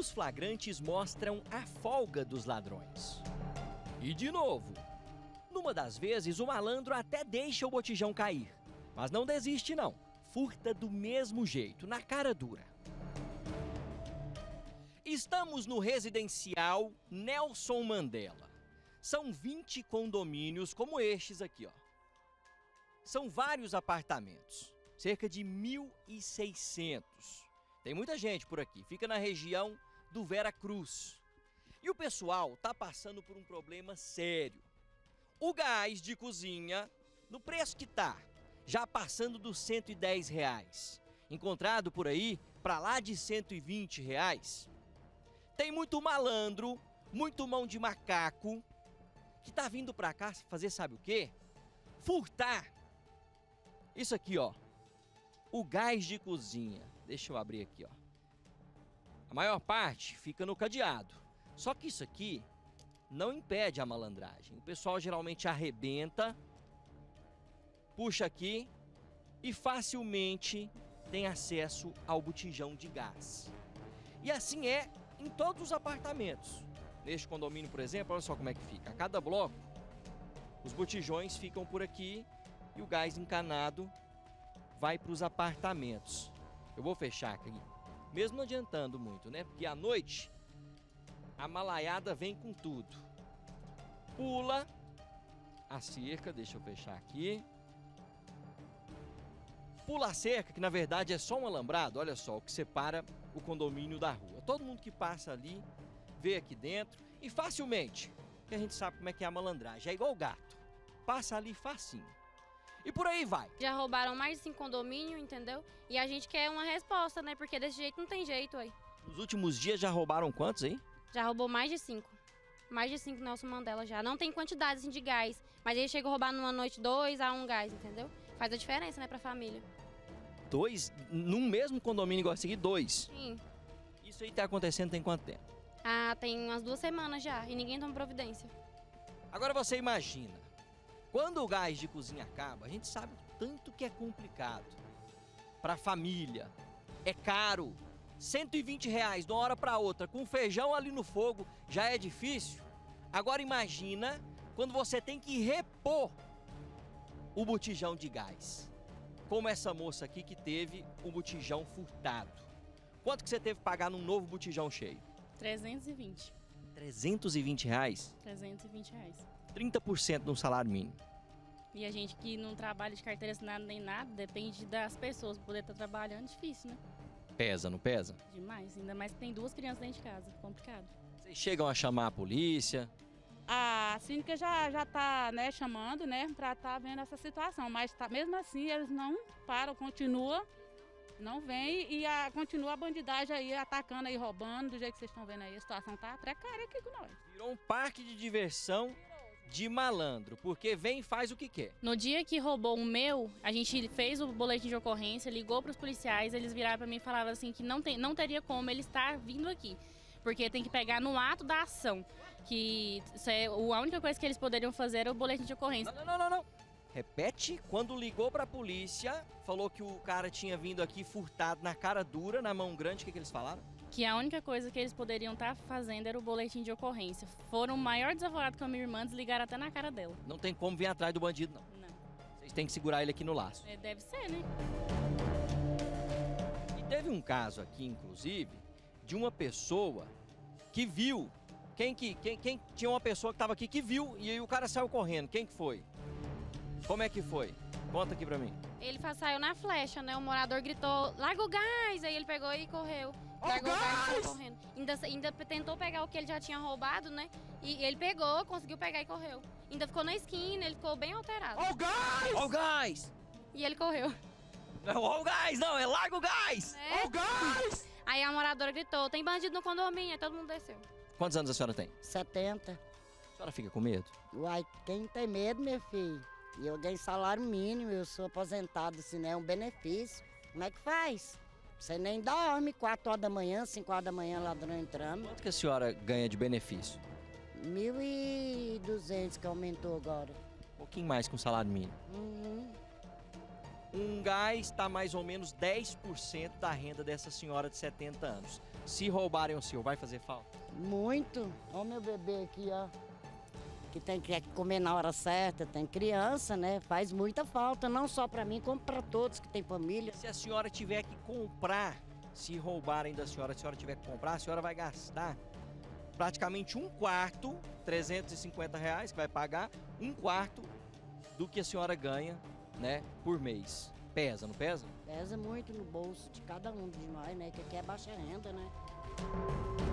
os flagrantes mostram a folga dos ladrões. E de novo, numa das vezes o malandro até deixa o botijão cair, mas não desiste não, furta do mesmo jeito, na cara dura. Estamos no residencial Nelson Mandela. São 20 condomínios como estes aqui, ó. São vários apartamentos, cerca de 1.600. Tem muita gente por aqui, fica na região do Vera Cruz. E o pessoal tá passando por um problema sério. O gás de cozinha, no preço que tá, já passando dos R$110. Encontrado por aí, pra lá de R$120. Tem muito malandro, muito mão de macaco, que tá vindo pra cá fazer sabe o quê? Furtar! Isso aqui, ó. O gás de cozinha. Deixa eu abrir aqui, ó. A maior parte fica no cadeado. Só que isso aqui não impede a malandragem. O pessoal geralmente arrebenta, puxa aqui e facilmente tem acesso ao botijão de gás. E assim é em todos os apartamentos. Neste condomínio, por exemplo, olha só como é que fica. A cada bloco, os botijões ficam por aqui e o gás encanado vai para os apartamentos. Eu vou fechar aqui, mesmo não adiantando muito, né? Porque à noite a malaiada vem com tudo. Pula a cerca, deixa eu fechar aqui. Pula a cerca, que na verdade é só um alambrado, olha só, o que separa o condomínio da rua. Todo mundo que passa ali vê aqui dentro e facilmente, que a gente sabe como é que é a malandragem, é igual o gato, passa ali facinho. E por aí vai. Já roubaram mais de 5 condomínios, entendeu? E a gente quer uma resposta, né? Porque desse jeito não tem jeito aí. Nos últimos dias já roubaram quantos aí? Já roubou mais de 5. Mais de 5 Nelson Mandela já. Não tem quantidade assim, de gás, mas ele chega a roubar numa noite 2 a 1 gás, entendeu? Faz a diferença, né, pra família. 2? Num mesmo condomínio igual a seguir, 2? Sim. Isso aí tá acontecendo tem quanto tempo? Ah, tem umas 2 semanas já e ninguém toma providência. Agora você imagina. Quando o gás de cozinha acaba, a gente sabe o tanto que é complicado. Para a família, é caro. R$120 de uma hora para outra, com feijão ali no fogo, já é difícil. Agora imagina quando você tem que repor o botijão de gás. Como essa moça aqui que teve o botijão furtado. Quanto que você teve que pagar num novo botijão cheio? R$320. R$320? R$320. 30% de um salário mínimo. E a gente que não trabalha de carteira assinada nem nada, depende das pessoas poder estar trabalhando, difícil, né? Pesa, não pesa? Demais, ainda mais que tem 2 crianças dentro de casa, complicado. Vocês chegam a chamar a polícia? A síndica já tá, né, chamando, né, pra tá vendo essa situação, mas tá, mesmo assim eles não param, continua, não vem e continua a bandidagem aí, atacando aí, roubando, do jeito que vocês estão vendo aí, a situação tá precária aqui com nós. Virou um parque de diversão de malandro, porque vem e faz o que quer. No dia que roubou o meu, a gente fez o boletim de ocorrência, ligou para os policiais, eles viraram para mim e falavam assim que não teria como ele estar vindo aqui, porque tem que pegar no ato da ação, que isso é, a única coisa que eles poderiam fazer era o boletim de ocorrência. Não. Repete, quando ligou para a polícia, falou que o cara tinha vindo aqui furtado na cara dura, na mão grande, o que eles falaram? Que a única coisa que eles poderiam estar fazendo era o boletim de ocorrência. Foram o maior desaforado com a minha irmã, desligaram até na cara dela. Não tem como vir atrás do bandido, não? Não. Vocês têm que segurar ele aqui no laço. É, deve ser, né? E teve um caso aqui, inclusive, de uma pessoa que viu. Quem tinha uma pessoa que estava aqui que viu e aí o cara saiu correndo. Quem que foi? Como é que foi? Conta aqui pra mim. Ele saiu na flecha, né? O morador gritou, larga o gás! Aí ele pegou e correu. Largou o gás! Correndo. Ainda tentou pegar o que ele já tinha roubado, né? E ele pegou, conseguiu pegar e correu. Ainda ficou na esquina, ele ficou bem alterado. Ó o gás! Ó o gás! E ele correu. Não, ó o gás! Não, é larga o gás! Ó o gás! Aí a moradora gritou, tem bandido no condomínio, aí todo mundo desceu. Quantos anos a senhora tem? 70. A senhora fica com medo? Uai, quem tem medo, meu filho? E eu ganho salário mínimo, eu sou aposentado, se não é um benefício. Como é que faz? Você nem dorme, 4 horas da manhã, 5 horas da manhã, ladrão entrando. Quanto que a senhora ganha de benefício? 1.200 que aumentou agora. Um pouquinho mais que um salário mínimo. Uhum. Um gás está mais ou menos 10% da renda dessa senhora de 70 anos. Se roubarem o seu, vai fazer falta? Muito. Olha o meu bebê aqui, ó. Que tem que comer na hora certa, tem criança, né? Faz muita falta, não só para mim, como para todos que têm família. Se a senhora tiver que comprar, se roubarem da senhora, se a senhora tiver que comprar, a senhora vai gastar praticamente um quarto, R$350 que vai pagar, um quarto do que a senhora ganha, né, por mês. Pesa, não pesa? Pesa muito no bolso de cada um de nós, né? Que aqui é baixa renda, né?